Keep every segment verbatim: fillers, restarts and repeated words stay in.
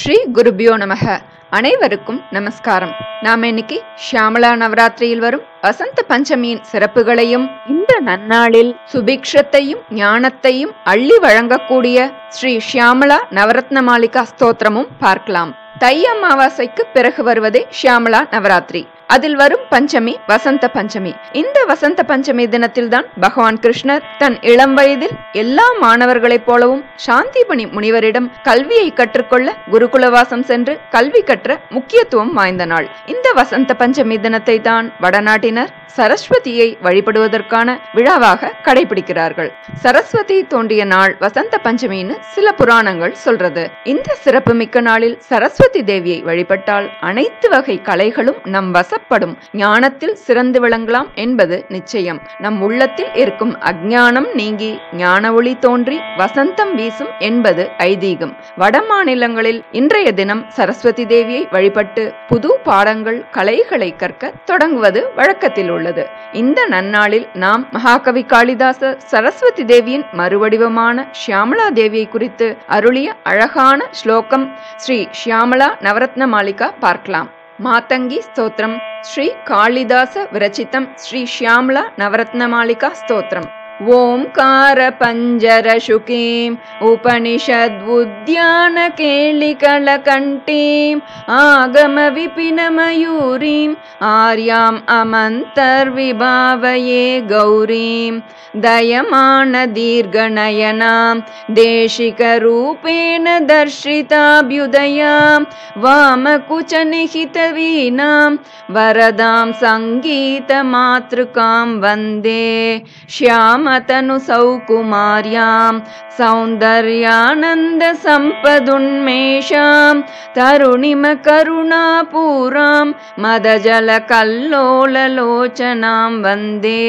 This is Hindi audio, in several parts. श्री गुरुभ्यो नमः। अनैवरुक्कुम नमस्कारम। नाम इन्नैक्कु श्यामला नवरात्रियिल वरुम वसंत पंचमीयिन सिरप्पुकळैयुम इंद नन्नाळिल सुभिक्षत्तैयुम ज्ञानत्तैयुम अळ्ळि वळंगक्कूडिय श्री श्यामला नवरत्नमालिका स्तोत्रमुम पार्क्कलाम। தை அமாவாசைக்கு பிறகு வருவதே ஷியாமலா நவராத்திரி. அதில் வரும் பஞ்சமி வசந்த பஞ்சமி. இந்த வசந்த பஞ்சமி தினத்தில்தான் பகவான் கிருஷ்ணர் தன் இளம் வயதில் எல்லா மாணவர்களைப் போலவும் சாந்திபணி முனிவரிடம் கல்வியை கற்றுக்கொள்ள குருகுலவாசம் சென்று கல்வி கற்ற முக்கியத்துவம் வாய்ந்த நாள். இந்த வசந்த பஞ்சமி தினத்தை தான் வடநாட்டினர் சரஸ்வதியை வழிபடுவதற்கான விழாவாக கடைபிடிக்கிறார்கள். சரஸ்வதி தோன்றிய நாள் வசந்த பஞ்சமின்னு சில புராணங்கள் சொல்றது. இந்த சிறப்புமிக்க நாளில் சரஸ்வதி தேவியை வழிபட்டால் அனைத்து வகை கலைகளும் நம் வசப்படும், ஞானத்தில் சிறந்து விளங்கலாம் என்பது நிச்சயம். நம் உள்ளத்தில் இருக்கும் அஞ்ஞானம் நீங்கி ஞான ஒளி தோன்றி வசந்தம் வீசும் என்பது ஐதீகம். வட மாநிலங்களில் இன்றைய தினம் சரஸ்வதி தேவியை வழிபட்டு புது பாடங்கள் கலைகளை கற்க தொடங்குவது வழக்கத்தில் உள்ளது. இந்த நன்னாளில் நாம் மகாகவி காளிதாசர் சரஸ்வதி தேவியின் மறுவடிவமான ஷியாமலா தேவியை குறித்து அருளிய அழகான ஸ்லோகம் ஸ்ரீ ஷியாமலா நவரத்ன மாலிகா பார்க்கலாம். मातंगी स्तोत्रम श्री कालिदास विरचितम श्री श्यामला नवरत्नमालिका स्तोत्रम। ओंकार पंजर शुकीं उपनिषद्वुद्यान केलिकल कंटीं आगम विपिन मयूरीं आर्यां अमन्तर्विभावये गौरीं दयमान दीर्घनयनां देशिक रूपेण दर्शिताभ्युदयां वामकुच निहित वीणां वरदां संगीत मातृकां वंदे श्याम तनु सौकुमार्यां सौंदर्यानंद संपदुन्मेषां तरुणिम करुणापूरां मदजल कल्लोल लोचनां वंदे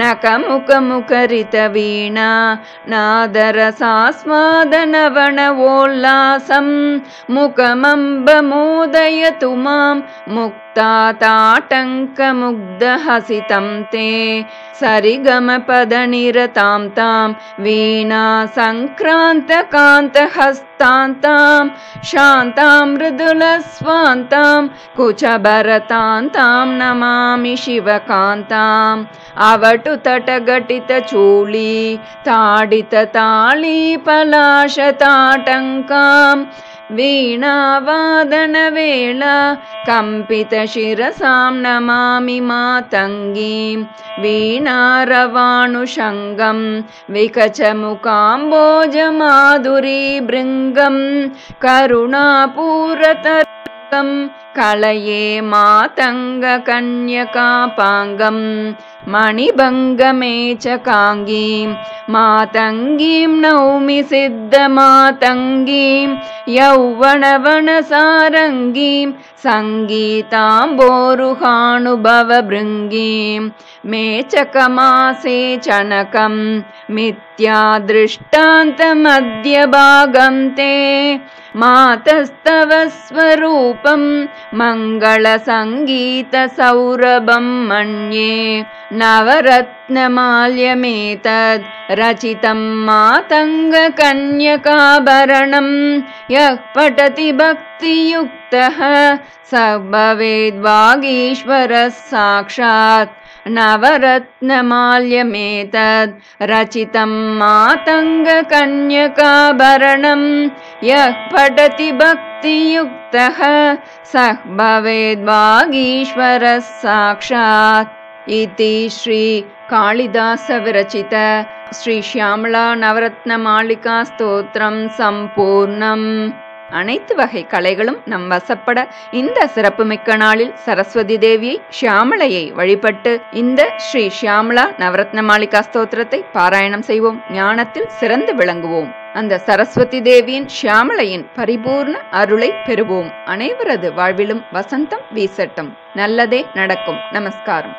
नखमुख मुखरित वीणा नादरसास्वादनवनवोल्लासं मुखमम्बमोदयतु मां मुक्ताताटङ्कमुग्धहसितं ते सरिगमपदनिरतां तां वीणा सङ्क्रान्तकान्तहस्तान्तां शान्तां मृदुलस्वान्तां कुचभरतान्तां नमामि शिवकान्ताम् अवटुतटघटितचूली ताडिततालीपलाशताटङ्काम् वीणावादनवेला कम्पितशिरसां नमामि मातङ्गीं वीणारवाणुशङ्गं विकचमुकाम्बोजमाधुरीभृङ्गं करुणापूरतरङ्गं कलये मातङ्गकन्यकापाङ्गं मणिभङ्गमे च काङ्गीं मातङ्गीं नौमि सिद्धमातङ्गीं यौवनवनसारङ्गीं सङ्गीताम्बोरुहानुभवभृङ्गीं मेचकमासे चनकं मिथ्यादृष्टान्तमध्यभागं ते मातस्तव स्वरूपं मङ्गलसङ्गीतसौरभं मन्ये नवरत्नमाल्यमेतद् रचितं मातङ्गकन्यकाभरणं यः पठति भक्तियुक्तः स भवेद् वागीश्वरः साक्षात् नवरत्नमाल्यमेतद् रचितं मातङ्गकन्यकाभरणं यः पठति भक्तियुक्तः सः भवेद् वागीश्वरः साक्षात्। इति श्री कालिदास विरचित श्री श्यामला नवरत्नमालिका स्तोत्रम संपूर्णम। அனைத்து வகை கலைகளும் நம் வசப்பட இந்த சிறப்புமிக்க நாளில் சரஸ்வதி தேவியை ஷியாமலையை வழிபட்டு இந்த ஸ்ரீ ஷியாமலா நவரத்னமாலிகா ஸ்தோத்திரத்தை பாராயணம் செய்வோம், ஞானத்தில் சிறந்து விளங்குவோம், அந்த சரஸ்வதி தேவியின் ஷியாமலையின் பரிபூர்ண அருளை பெறுவோம். அனைவரது வாழ்விலும் வசந்தம் வீசட்டும், நல்லதே நடக்கும். நமஸ்காரம்.